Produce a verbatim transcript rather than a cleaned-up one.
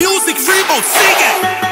Music Reboot, sing it!